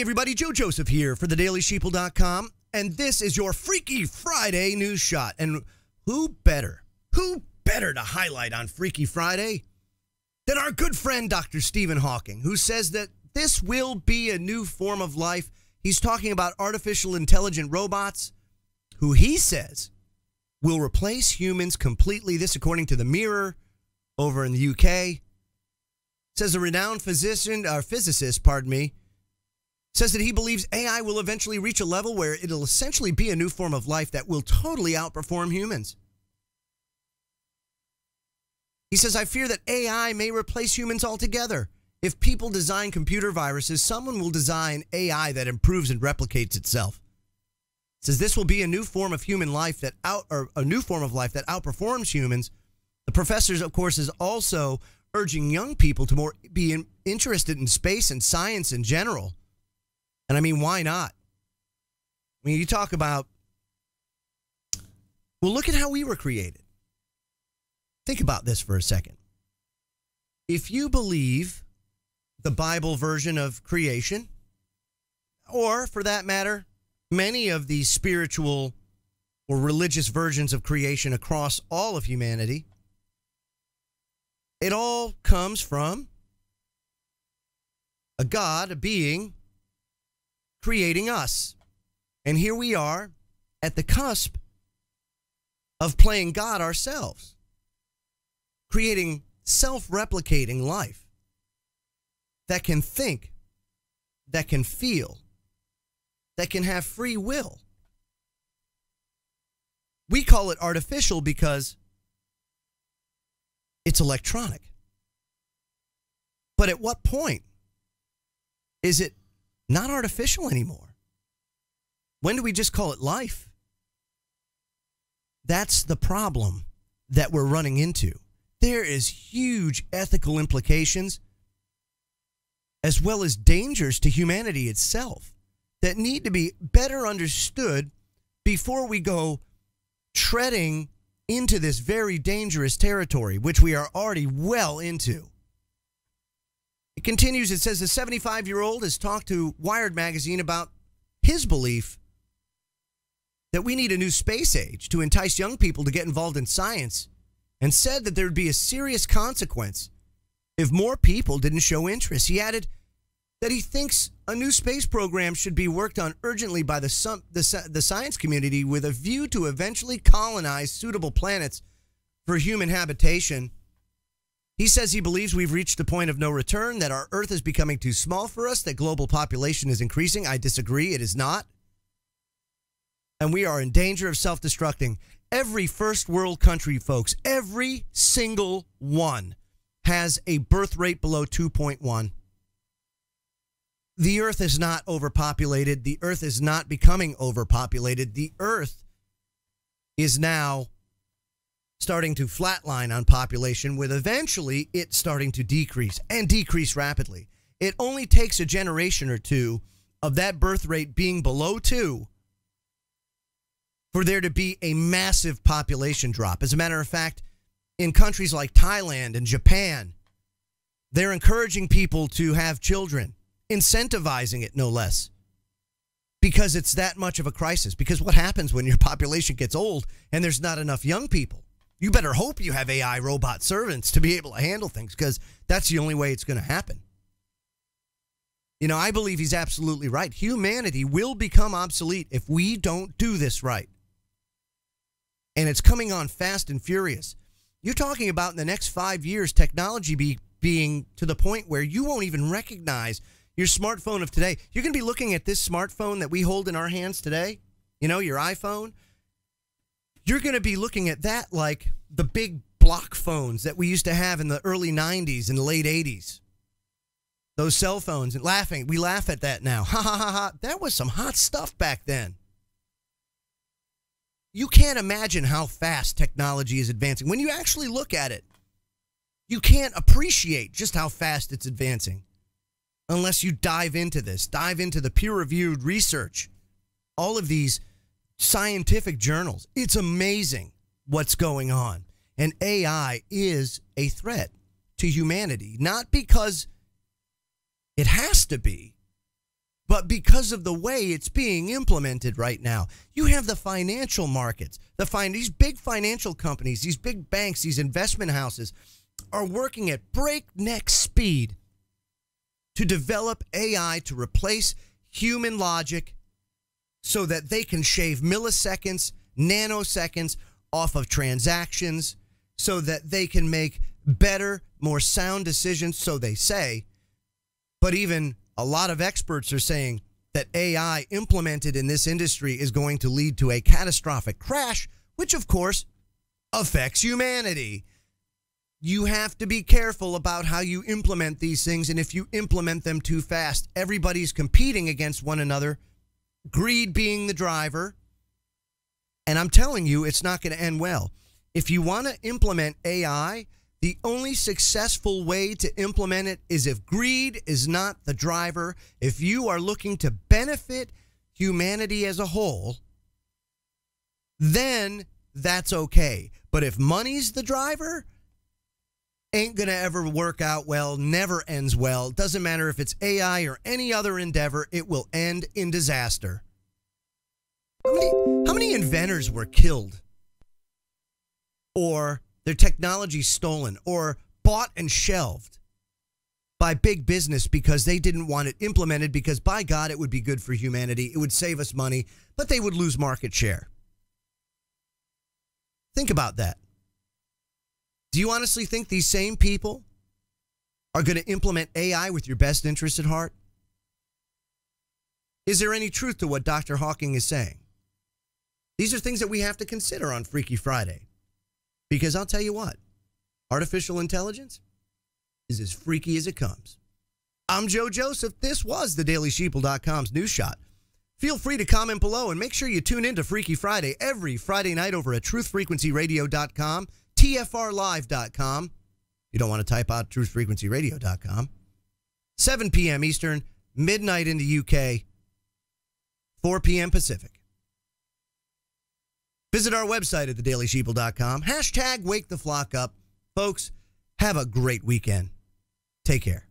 Hey everybody, Joe Joseph here for TheDailySheeple.com, and this is your Freaky Friday news shot. And who better to highlight on Freaky Friday than our good friend Dr. Stephen Hawking, who says that this will be a new form of life. He's talking about artificial intelligent robots who he says will replace humans completely. This according to the Mirror over in the UK. Says a renowned physicist says that he believes AI will eventually reach a level where it'll essentially be a new form of life that will totally outperform humans. He says, I fear that AI may replace humans altogether. If people design computer viruses, someone will design AI that improves and replicates itself. He says this will be a new form of human life that outperforms humans. The professor, of course, is also urging young people to be interested in space and science in general. And I mean, why not? I mean, you talk about, well, look at how we were created. Think about this for a second. If you believe the Bible version of creation, or for that matter, many of the spiritual or religious versions of creation across all of humanity, it all comes from a God, a being, creating us. And here we are at the cusp of playing God ourselves, creating self-replicating life that can think, that can feel, that can have free will. We call it artificial because it's electronic. But at what point is it not artificial anymore? When do we just call it life? That's the problem that we're running into. There is huge ethical implications as well as dangers to humanity itself that need to be better understood before we go treading into this very dangerous territory, which we are already well into. It continues, it says the 75-year-old has talked to Wired magazine about his belief that we need a new space age to entice young people to get involved in science, and said that there would be a serious consequence if more people didn't show interest. He added that he thinks a new space program should be worked on urgently by the science community with a view to eventually colonize suitable planets for human habitation. He says he believes we've reached the point of no return, that our Earth is becoming too small for us, that global population is increasing. I disagree. It is not. And we are in danger of self-destructing. Every first world country, folks, every single one has a birth rate below 2.1. The Earth is not overpopulated. The Earth is not becoming overpopulated. The Earth is now starting to flatline on population, with eventually it starting to decrease, and decrease rapidly. It only takes a generation or two of that birth rate being below 2 for there to be a massive population drop. As a matter of fact, in countries like Thailand and Japan, they're encouraging people to have children, incentivizing it no less, because it's that much of a crisis. Because what happens when your population gets old and there's not enough young people? You better hope you have AI robot servants to be able to handle things, because that's the only way it's going to happen. You know, I believe he's absolutely right. Humanity will become obsolete if we don't do this right. And it's coming on fast and furious. You're talking about in the next 5 years, technology being to the point where you won't even recognize your smartphone of today. You're going to be looking at this smartphone that we hold in our hands today, you know, your iPhone. You're going to be looking at that like the big block phones that we used to have in the early 90s and late 80s. Those cell phones, and laughing. We laugh at that now. Ha ha ha ha. That was some hot stuff back then. You can't imagine how fast technology is advancing. When you actually look at it, you can't appreciate just how fast it's advancing unless you dive into this, dive into the peer-reviewed research, all of these scientific journals. It's amazing what's going on. And AI is a threat to humanity, not because it has to be, but because of the way it's being implemented right now, you have the financial markets, these big financial companies, these big banks, these investment houses are working at breakneck speed to develop AI to replace human logic so that they can shave milliseconds, nanoseconds off of transactions so that they can make better, more sound decisions, so they say. But even a lot of experts are saying that AI implemented in this industry is going to lead to a catastrophic crash, which of course affects humanity. You have to be careful about how you implement these things, and if you implement them too fast, everybody's competing against one another, greed being the driver, and I'm telling you, it's not going to end well. If you want to implement AI, the only successful way to implement it is if greed is not the driver. If you are looking to benefit humanity as a whole, then that's okay. But if money's the driver, ain't gonna ever work out well, never ends well. Doesn't matter if it's AI or any other endeavor, it will end in disaster. How many inventors were killed, or their technology stolen, or bought and shelved by big business because they didn't want it implemented because, by God, it would be good for humanity, it would save us money, but they would lose market share? Think about that. Do you honestly think these same people are going to implement AI with your best interest at heart? Is there any truth to what Dr. Hawking is saying? These are things that we have to consider on Freaky Friday. Because I'll tell you what, artificial intelligence is as freaky as it comes. I'm Joe Joseph. This was TheDailySheeple.com's News Shot. Feel free to comment below and make sure you tune in to Freaky Friday every Friday night over at TruthFrequencyRadio.com, TFRLive.com. You don't want to type out TruthFrequencyRadio.com. 7 p.m. Eastern, midnight in the UK, 4 p.m. Pacific. Visit our website at thedailysheeple.com. #WakeTheFlockUp. Folks, have a great weekend. Take care.